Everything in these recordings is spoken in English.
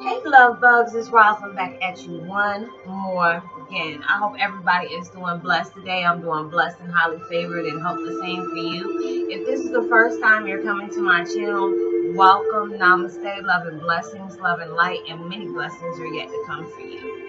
Hey love bugs, it's Roslynn back at you one more again. I hope everybody is doing blessed today. I'm doing blessed and highly favored and hope the same for you. If this is the first time you're coming to my channel, welcome, namaste, love and blessings, love and light, and many blessings are yet to come for you.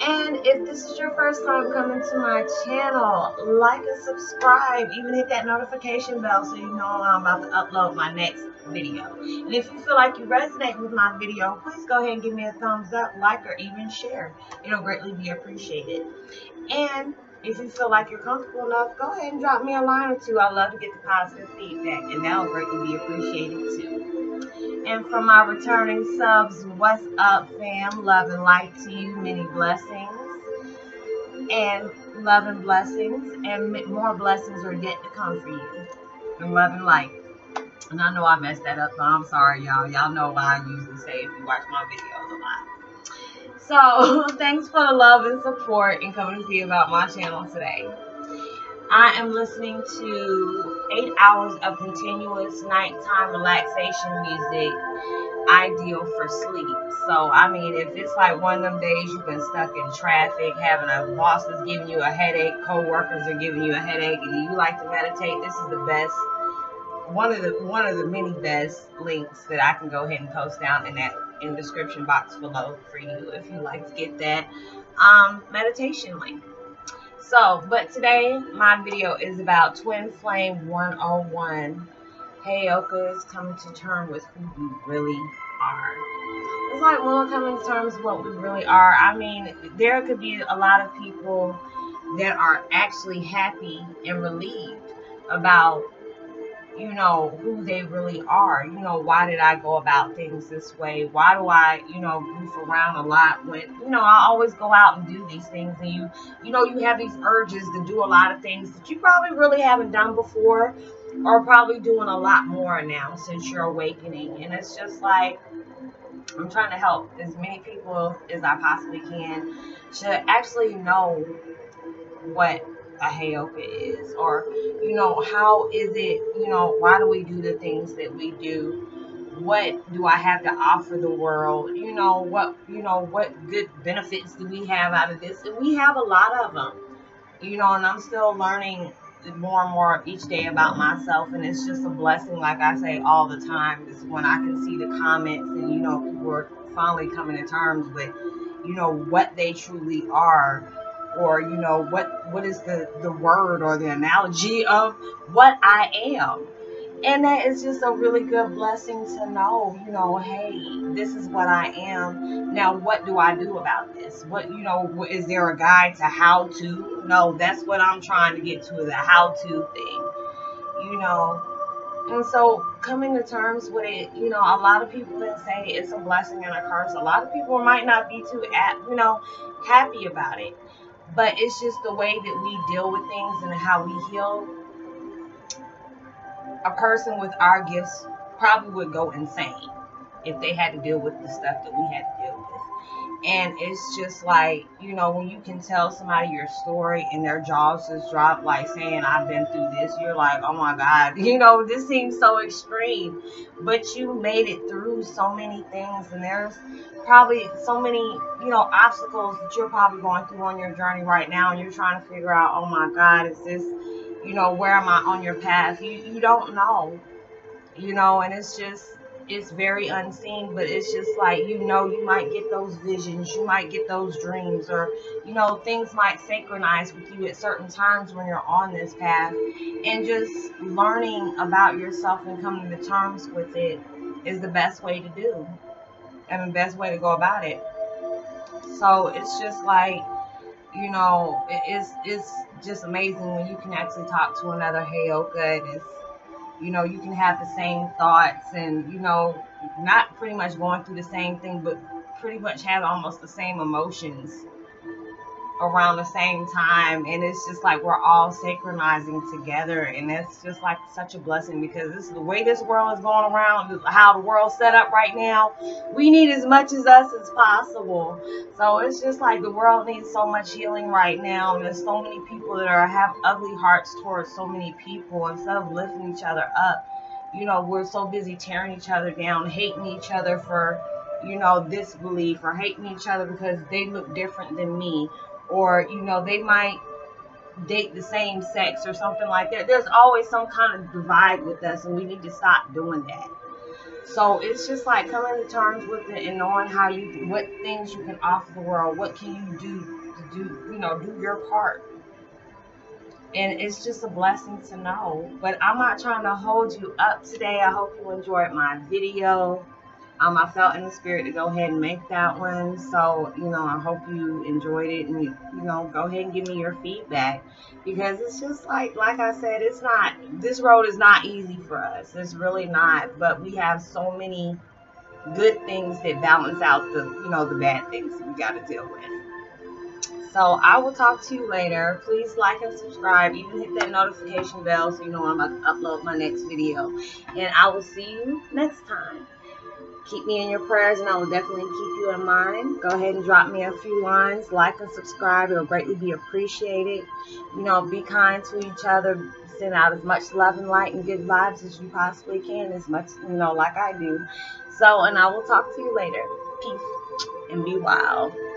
And if this is your first time coming to my channel, like and subscribe, even hit that notification bell so you know I'm about to upload my next video. And if you feel like you resonate with my video, please go ahead and give me a thumbs up, like, or even share. It'll greatly be appreciated. And if you feel like you're comfortable enough, go ahead and drop me a line or two. I love to get the positive feedback, and that'll greatly be appreciated too. And for my returning subs, what's up, fam? Love and light to you, many blessings. And love and blessings, and more blessings are yet to come for you. And love and light. And I know I messed that up, so I'm sorry, y'all. Y'all know why I usually say if you watch my videos a lot. So, thanks for the love and support and coming to see about my channel today. I am listening to 8 hours of continuous nighttime relaxation music, ideal for sleep. So, I mean, if it's like one of them days you've been stuck in traffic, having a boss that's giving you a headache, co-workers are giving you a headache, and you like to meditate, this is the best. One of the many best links that I can go ahead and post down in the description box below for you if you like to get that meditation link. So, but today my video is about Twin Flame 101. Heyoka is coming to terms with who you really are. It's like when we're coming to terms with what we really are. I mean, there could be a lot of people that are actually happy and relieved about, you know, who they really are. You know, why did I go about things this way? Why do I, you know, goof around a lot when, you know, I always go out and do these things, and you know, you have these urges to do a lot of things that you probably really haven't done before, or probably doing a lot more now since you're awakening. And it's just like, I'm trying to help as many people as I possibly can to actually know what a Heyoka is, or, you know, how is it, you know, why do we do the things that we do? What do I have to offer the world? You know, what good benefits do we have out of this? And we have a lot of them, you know, and I'm still learning more and more each day about myself, and it's just a blessing. Like I say all the time, is when I can see the comments and, you know, people are finally coming to terms with, you know, what they truly are. Or, you know, what is the word or the analogy of what I am. And that is just a really good blessing to know, you know, hey, this is what I am. Now, what do I do about this? What, you know, is there a guide to how to? No, that's what I'm trying to get to, the how-to thing, you know. And so coming to terms with it, you know, a lot of people that say it's a blessing and a curse. A lot of people might not be too, you know, happy about it. But it's just the way that we deal with things and how we heal. A person with our gifts probably would go insane if they had to deal with the stuff that we had to deal with. And it's just like, you know, when you can tell somebody your story and their jaws just drop, like saying, I've been through this, you're like, oh my God, you know, this seems so extreme. But you made it through so many things, and there's probably so many, you know, obstacles that you're probably going through on your journey right now, and you're trying to figure out, oh my God, is this, you know, where am I on your path? You don't know, you know, and it's just, it's very unseen. But it's just like, you know, you might get those visions, you might get those dreams, or, you know, things might synchronize with you at certain times when you're on this path. And just learning about yourself and coming to terms with it is the best way to do, and the best way to go about it. So it's just like, you know, it's just amazing when you can actually talk to another Heyoka, and it's, you know, you can have the same thoughts, and, you know, not pretty much going through the same thing, but pretty much have almost the same emotions around the same time. And it's just like we're all synchronizing together, and that's just like such a blessing, because this is the way this world is going around, how the world's set up right now. We need as much as us as possible. So it's just like the world needs so much healing right now, and there's so many people that have ugly hearts towards so many people. Instead of lifting each other up, you know, we're so busy tearing each other down, hating each other for, you know, disbelief or hating each other because they look different than me, or, you know, they might date the same sex or something like that. There's always some kind of divide with us, and we need to stop doing that. So it's just like coming to terms with it and knowing how you, what things you can offer the world, what can you do to do, you know, do your part. And it's just a blessing to know. But I'm not trying to hold you up today. I hope you enjoyed my video. I felt in the spirit to go ahead and make that one. So, you know, I hope you enjoyed it. And, you know, go ahead and give me your feedback. Because it's just like I said, it's not, this road is not easy for us. It's really not. But we have so many good things that balance out the, you know, the bad things that we got to deal with. So I will talk to you later. Please like and subscribe. Even hit that notification bell so you know I'm about to upload my next video. And I will see you next time. Keep me in your prayers, and I will definitely keep you in mind. Go ahead and drop me a few lines. Like and subscribe. It will greatly be appreciated. You know, be kind to each other. Send out as much love and light and good vibes as you possibly can, as much, you know, like I do. So, and I will talk to you later. Peace and be wild.